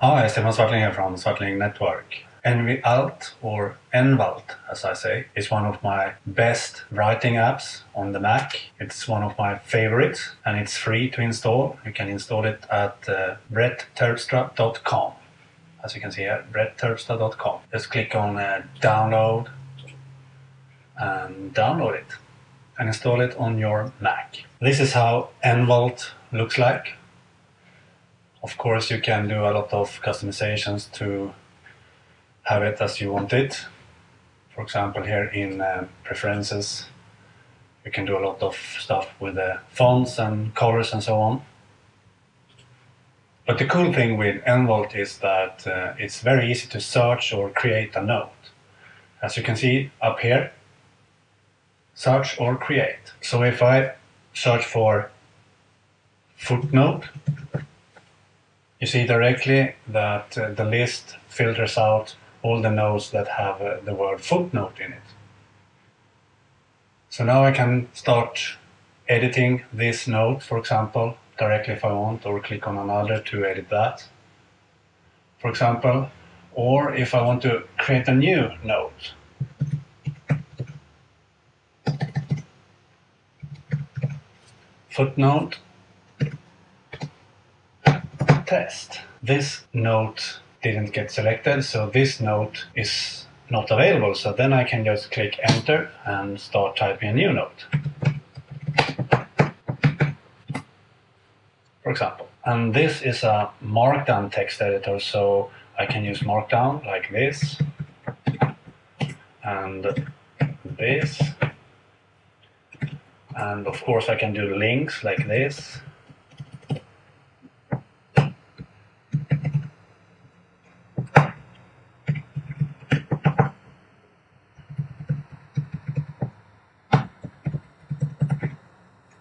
Hi, Stefan Svartling here from Svartling Network. NVAlt, or EnValt as I say, is one of my best writing apps on the Mac. It's one of my favorites and it's free to install. You can install it at BrettTerpstra.com. As you can see here, BrettTerpstra.com. Just click on download and download it and install it on your Mac. This is how EnValt looks like. Of course, you can do a lot of customizations to have it as you want it. For example, here in preferences, you can do a lot of stuff with the fonts and colors and so on. But the cool thing with EnValt is that it's very easy to search or create a note. As you can see up here, search or create. So if I search for footnote, you see directly that the list filters out all the notes that have the word footnote in it. So now I can start editing this note, for example, directly if I want, or click on another to edit that, for example, or if I want to create a new note. Footnote. Test. This note didn't get selected, so this note is not available, so then I can just click enter and start typing a new note, for example. And this is a Markdown text editor, so I can use Markdown like this and this, and of course I can do links like this.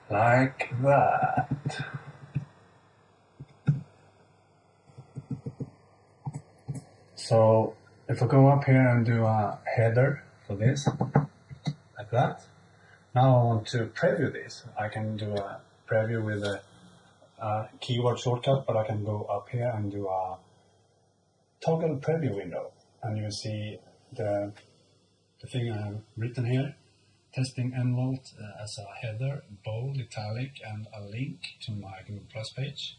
Like that. So if I go up here and do a header for this, like that. Now I want to preview this. I can do a preview with a keyword shortcut, but I can go up here and do a toggle preview window. And you see the thing I have written here. Testing EnVault as a header, bold, italic, and a link to my Google+ page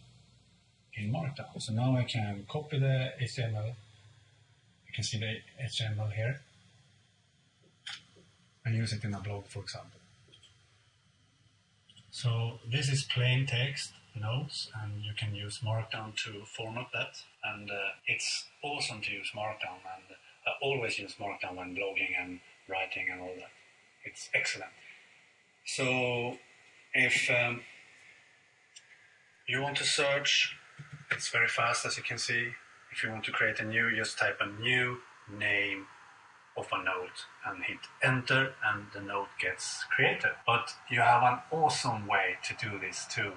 in Markdown. So now I can copy the HTML. You can see the HTML here, and use it in a blog, for example. So this is plain text notes, and you can use Markdown to format that. And it's awesome to use Markdown, and I always use Markdown when blogging and writing and all that. It's excellent. So if you want to search, it's very fast, as you can see. If you want to create a new, just type a new name of a note and hit enter, and the note gets created. But you have an awesome way to do this too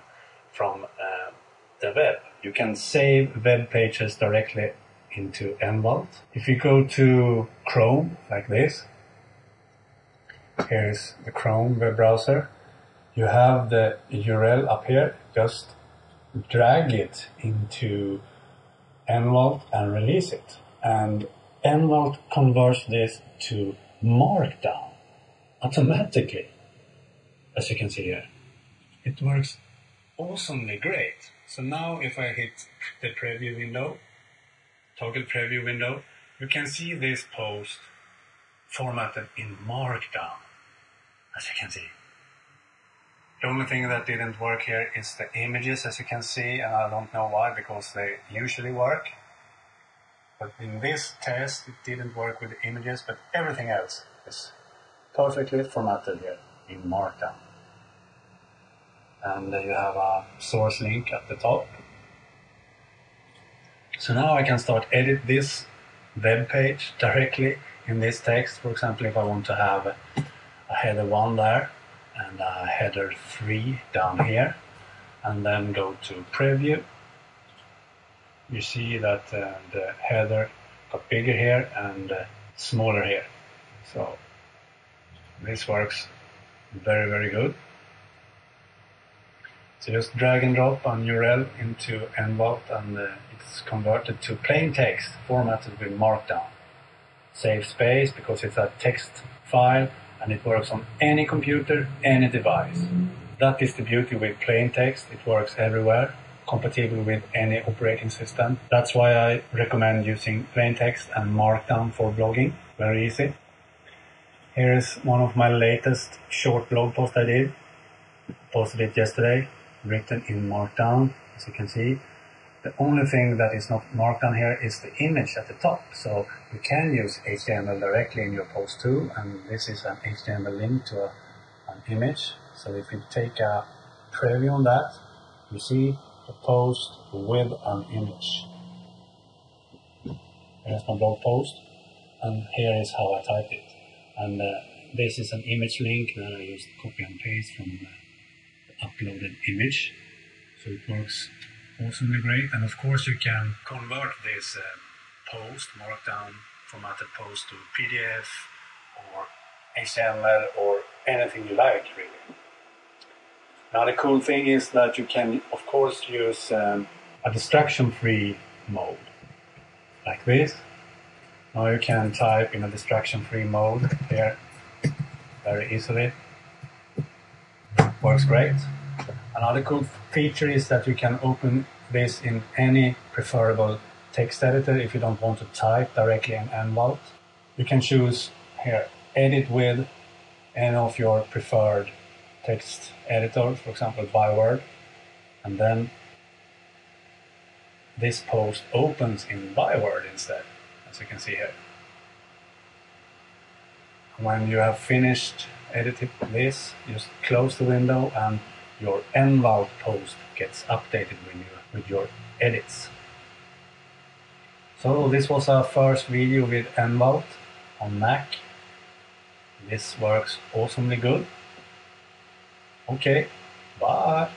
from the web. You can save web pages directly into EnVault. If you go to Chrome like this, here's the Chrome web browser. You have the URL up here. Just drag it into EnVault and release it. And EnVault converts this to Markdown automatically, as you can see here. It works awesomely great. So now if I hit the preview window, toggle preview window, you can see this post formatted in Markdown, as you can see. The only thing that didn't work here is the images, as you can see, and I don't know why, because they usually work. But in this test, it didn't work with the images, but everything else is perfectly formatted here in Markdown. And you have a source link at the top. So now I can start edit this web page directly in this text. For example, if I want to have a header 1 there and a header 3 down here, and then go to preview, you see that the header got bigger here and smaller here. So this works very, very good. So just drag and drop an URL into EnvAlt, and it's converted to plain text formatted with Markdown. Save space because it's a text file and it works on any computer, any device. That is the beauty with plain text. It works everywhere, compatible with any operating system. That's why I recommend using plain text and Markdown for blogging. Very easy. Here is one of my latest short blog post I did. Posted it yesterday, written in Markdown, as you can see. The only thing that is not Markdown here is the image at the top. So you can use HTML directly in your post too, and this is an HTML link to an image. So if you take a preview on that, you see a post with an image. Here's my blog post, and here is how I type it. And this is an image link that I used copy and paste from the uploaded image. So it works awesomely great, and of course you can convert this post, Markdown formatted post, to PDF or HTML or anything you like, really. Now the cool thing is that you can of course use a distraction-free mode, like this. Now you can type in a distraction-free mode here very easily. Works great. Another cool feature is that you can open this in any preferable text editor if you don't want to type directly in EnVault. You can choose here, edit with any of your preferred text editor, for example ByWord, and then this post opens in ByWord instead, as you can see here. When you have finished editing this, just close the window and your EnVault post gets updated with your edits. So this was our first video with EnVault on Mac. This works awesomely good. Okay, bye!